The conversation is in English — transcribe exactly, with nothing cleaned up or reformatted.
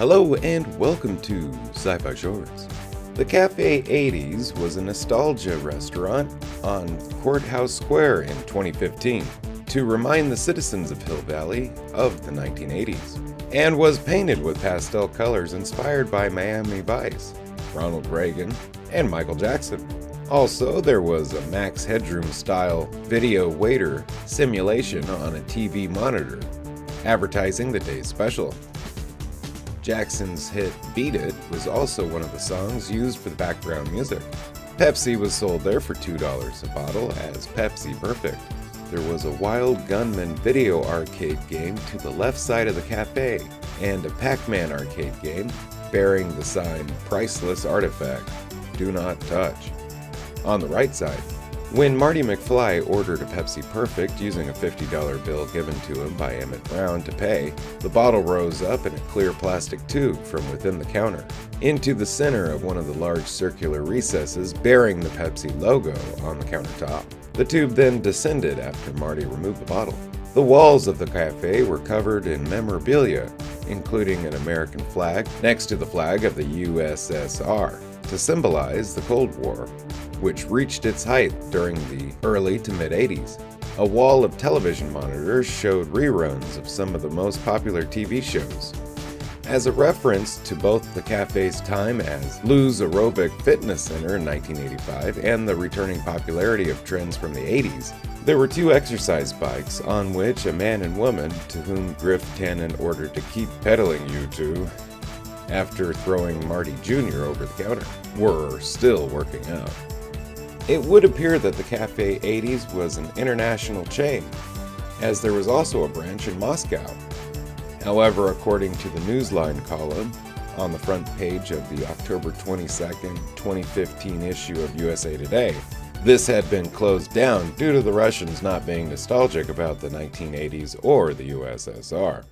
Hello and welcome to Sci-Fi Shorts. The Cafe eighties was a nostalgia restaurant on Courthouse Square in twenty fifteen to remind the citizens of Hill Valley of the nineteen eighties, and was painted with pastel colors inspired by Miami Vice, Ronald Reagan, and Michael Jackson. Also, there was a Max Headroom style video waiter simulation on a T V monitor, advertising the day's special. Jackson's hit Beat It was also one of the songs used for the background music. Pepsi was sold there for two dollars a bottle as Pepsi Perfect. There was a Wild Gunman video arcade game to the left side of the cafe, and a Pac-Man arcade game bearing the sign Priceless Artifact, Do Not Touch, on the right side. When Marty McFly ordered a Pepsi Perfect using a fifty dollar bill given to him by Emmett Brown to pay, the bottle rose up in a clear plastic tube from within the counter into the center of one of the large circular recesses bearing the Pepsi logo on the countertop. The tube then descended after Marty removed the bottle. The walls of the cafe were covered in memorabilia, including an American flag next to the flag of the U S S R to symbolize the Cold War, which reached its height during the early to mid-eighties. A wall of television monitors showed reruns of some of the most popular T V shows. As a reference to both the cafe's time as Lou's Aerobic Fitness Center in nineteen eighty-five and the returning popularity of trends from the eighties, there were two exercise bikes on which a man and woman, to whom Griff Tannen ordered to keep pedaling you two after throwing Marty Junior over the counter, were still working out. It would appear that the Cafe eighties was an international chain, as there was also a branch in Moscow. However, according to the Newsline column on the front page of the October twenty-second, twenty fifteen issue of U S A Today, this had been closed down due to the Russians not being nostalgic about the nineteen eighties or the U S S R.